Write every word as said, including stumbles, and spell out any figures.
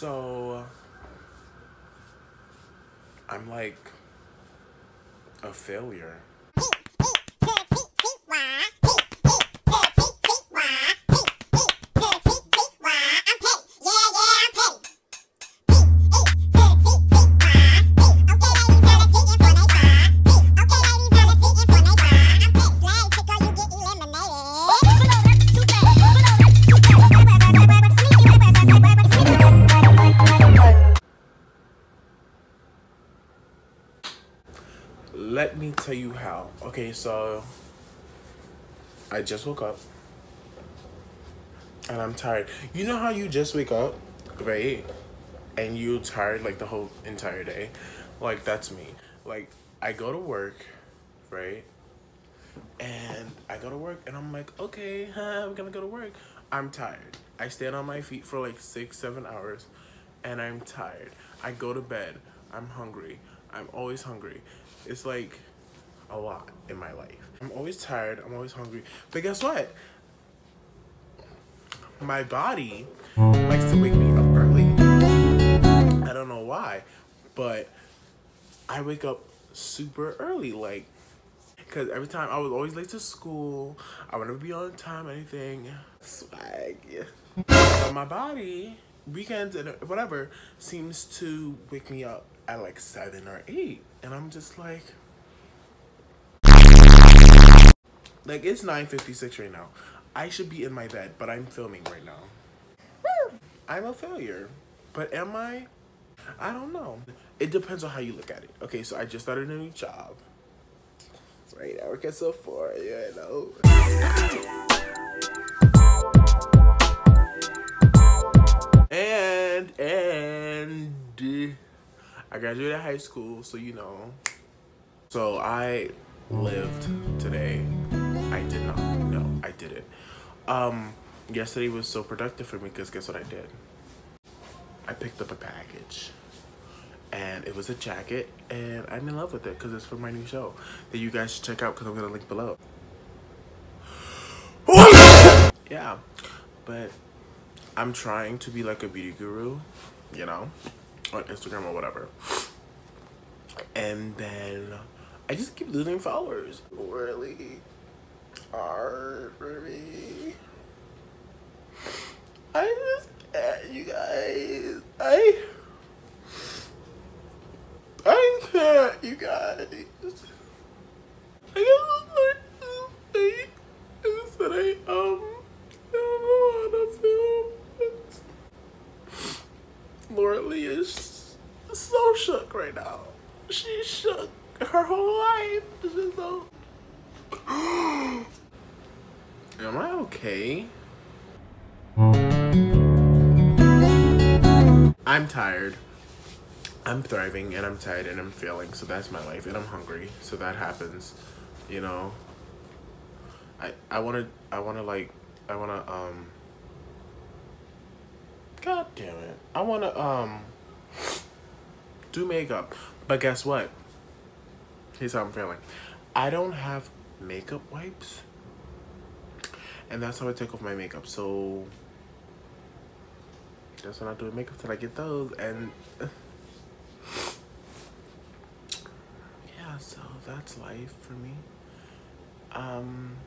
So I'm like a failure. Let me tell you how. Okay, so I just woke up and I'm tired. You know how you just wake up, right? And you're tired like the whole entire day? Like, that's me. Like, I go to work, right? And I go to work and I'm like, okay, huh, I'm gonna go to work. I'm tired. I stand on my feet for like six, seven hours and I'm tired. I go to bed. I'm hungry. I'm always hungry. It's like a lot in my life. I'm always tired, I'm always hungry. But guess what? My body likes to wake me up early. I don't know why, but I wake up super early, like, because every time I was always late to school, I would never be on time, anything. Swag, yeah. But my body, weekends and whatever, seems to wake me up at like seven or eight, and I'm just like, like it's nine fifty-six right now. I should be in my bed, but I'm filming right now. Woo! I'm a failure, but am I? I don't know. It depends on how you look at it. Okay, so I just started a new job. It's right now, I work at Sephora, you know. And and. I graduated high school, so you know. So I lived today. I did not. No, I didn't. Um, yesterday was so productive for me because guess what I did? I picked up a package. And it was a jacket, and I'm in love with it because it's for my new show that you guys should check out because I'm going to link below. Yeah, but I'm trying to be like a beauty guru, you know? On Instagram or whatever, and then I just keep losing followers. Really hard for me. I just can't, you guys. I I can't, you guys. I just like I I um I don't know how to feel. Laura Lee is so shook right now. She's shook her whole life. She's so... Am I okay? I'm tired. I'm thriving and I'm tired and I'm failing. So that's my life, and I'm hungry. So that happens, you know. I I wanna I wanna like I wanna um. God damn it. I want to um do makeup. But guess what? Here's how I'm feeling. I don't have makeup wipes. And that's how I take off my makeup. So that's when I do makeup till I get those. And yeah, so that's life for me. Um...